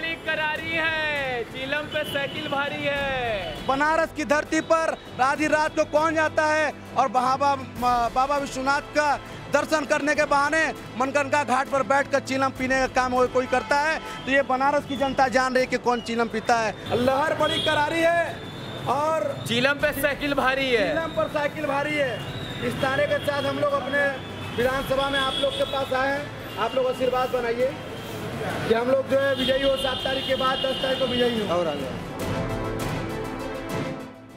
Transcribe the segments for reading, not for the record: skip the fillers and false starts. बड़ी करारी है, चीलम पे साइकिल भारी है। बनारस की धरती पर राधी रात को कौन जाता है और बाबा विश्वनाथ का दर्शन करने के बहाने मणिकर्णिका घाट पर बैठकर चीलम पीने का काम कोई करता है तो ये बनारस की जनता जान रही है कि कौन चीलम पीता है। लहर बड़ी करारी है और चीलम पे साइकिल भारी है, चीलम पर साइकिल भारी है। इस तारे के साथ हम लोग अपने विधानसभा में आप लोग के पास आए हैं, आप लोग आशीर्वाद बनाइए कि हम लोग जो है विजयी हो। 7 तारीख के बाद 10 तारीख को विजयी हो। और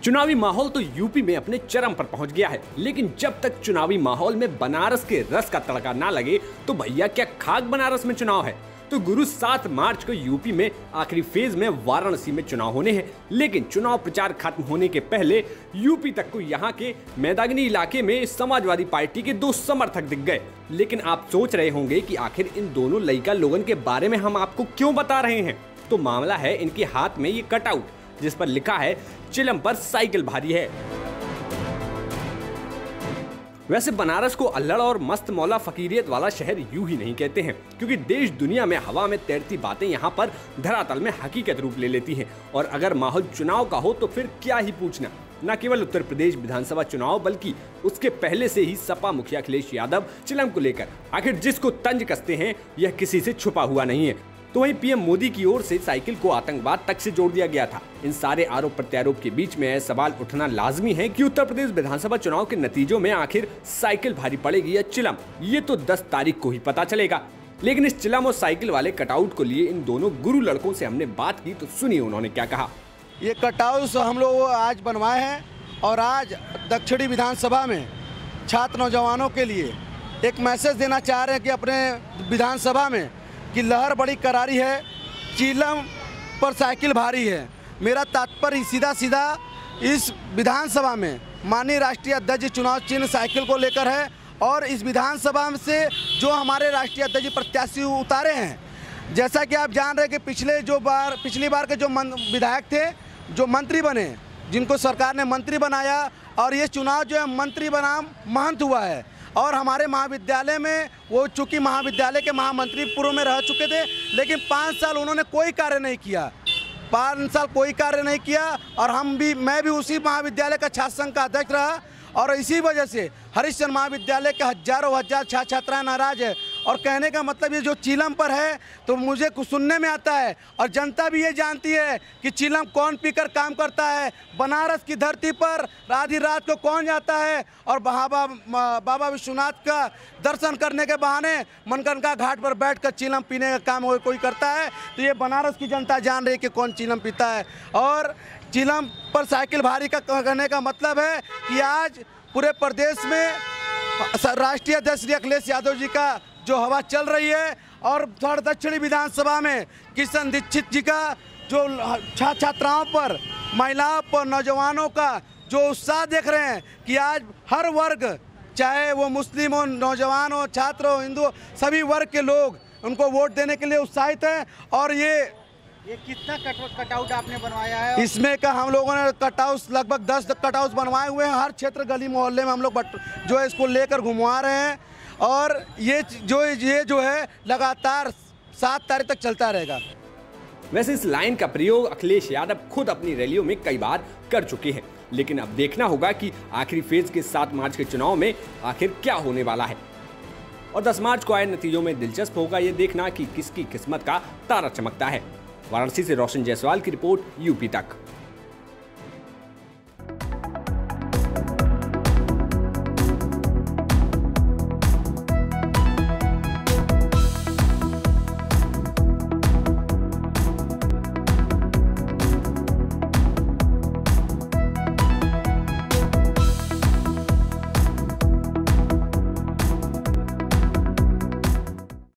चुनावी माहौल तो यूपी में अपने चरम पर पहुंच गया है, लेकिन जब तक चुनावी माहौल में बनारस के रस का तड़का ना लगे तो भैया क्या खाक बनारस में चुनाव है। तो गुरु 7 मार्च को यूपी में आखिरी फेज में वाराणसी में चुनाव होने हैं, लेकिन चुनाव प्रचार खत्म होने के पहले यूपी तक को यहाँ के मैदानी इलाके में समाजवादी पार्टी के 2 समर्थक दिख गए। लेकिन आप सोच रहे होंगे कि आखिर इन दोनों लड़का लोगन के बारे में हम आपको क्यों बता रहे हैं। तो मामला है इनके हाथ में ये कटआउट जिस पर लिखा है चिलम पर साइकिल भारी है। वैसे बनारस को अल्लड़ और मस्त मौला फकीरियत वाला शहर यूं ही नहीं कहते हैं, क्योंकि देश दुनिया में हवा में तैरती बातें यहां पर धरातल में हकीकत रूप ले लेती हैं। और अगर माहौल चुनाव का हो तो फिर क्या ही पूछना। न केवल उत्तर प्रदेश विधानसभा चुनाव बल्कि उसके पहले से ही सपा मुखिया अखिलेश यादव चिलम को लेकर आखिर जिसको तंज कसते हैं यह किसी से छुपा हुआ नहीं है। तो वहीं पीएम मोदी की ओर से साइकिल को आतंकवाद तक से जोड़ दिया गया था। इन सारे आरोप प्रत्यारोप के बीच में सवाल उठना लाजमी है कि उत्तर प्रदेश विधानसभा चुनाव के नतीजों में आखिर साइकिल भारी पड़ेगी या चिलम, ये तो 10 तारीख को ही पता चलेगा। लेकिन इस चिलम और साइकिल वाले कटआउट को लिए इन दोनों गुरु लड़कों से हमने बात की, तो सुनिए उन्होंने क्या कहा। ये कटआउट हम लोग आज बनवाए हैं और आज दक्षिणी विधानसभा में छात्र नौजवानों के लिए एक मैसेज देना चाह रहे हैं कि अपने विधानसभा में कि लहर बड़ी करारी है, चीलम पर साइकिल भारी है। मेरा तात्पर्य सीधा सीधा इस विधानसभा में माननीय राष्ट्रीय अध्यक्ष चुनाव चिन्ह साइकिल को लेकर है और इस विधानसभा से जो हमारे राष्ट्रीय अध्यक्ष प्रत्याशी उतारे हैं, जैसा कि आप जान रहे हैं कि पिछली बार के जो विधायक थे, जो मंत्री बने, जिनको सरकार ने मंत्री बनाया और ये चुनाव जो है मंत्री बनाम महंत हुआ है। और हमारे महाविद्यालय में वो चूँकि महाविद्यालय के महामंत्री पूर्व में रह चुके थे, लेकिन 5 साल उन्होंने कोई कार्य नहीं किया, 5 साल कोई कार्य नहीं किया। और मैं भी उसी महाविद्यालय का छात्र संघ का अध्यक्ष रहा और इसी वजह से हरिश्चंद्र महाविद्यालय के हजारों हजार छात्र छात्राएं नाराज है। और कहने का मतलब ये जो चीलम पर है तो मुझे कुछ सुनने में आता है और जनता भी ये जानती है कि चीलम कौन पीकर काम करता है। बनारस की धरती पर राधी रात को कौन जाता है और बाबा विश्वनाथ का दर्शन करने के बहाने मणिकर्णिका घाट पर बैठकर चीलम पीने का काम कोई करता है तो ये बनारस की जनता जान रही है कि कौन चीलम पीता है। और चीलम पर साइकिल भारी का कहने का मतलब है कि आज पूरे प्रदेश में राष्ट्रीय अध्यक्ष अखिलेश यादव जी का जो हवा चल रही है और दक्षिणी विधानसभा में किशन दीक्षित जी का जो छात्राओं पर, महिलाओं पर, नौजवानों का जो उत्साह देख रहे हैं कि आज हर वर्ग, चाहे वो मुस्लिम हो, नौजवान हो, छात्र हो, हिंदू, सभी वर्ग के लोग उनको वोट देने के लिए उत्साहित हैं। और ये कितना कटआउट आपने बनवाया है इसमें का? हम लोगों ने कटआउट लगभग 10 कटआउट बनवाए हुए हैं। हर क्षेत्र, गली मोहल्ले में हम लोग जो है इसको लेकर घुमा रहे हैं और ये जो है लगातार 7 तारीख तक चलता रहेगा। वैसे इस लाइन का प्रयोग अखिलेश यादव खुद अपनी रैलियों में कई बार कर चुके हैं, लेकिन अब देखना होगा कि आखिरी फेज के 7 मार्च के चुनाव में आखिर क्या होने वाला है। और 10 मार्च को आए नतीजों में दिलचस्प होगा ये देखना कि किसकी किस्मत का तारा चमकता है। वाराणसी से रोशन जायसवाल की रिपोर्ट, यूपी तक।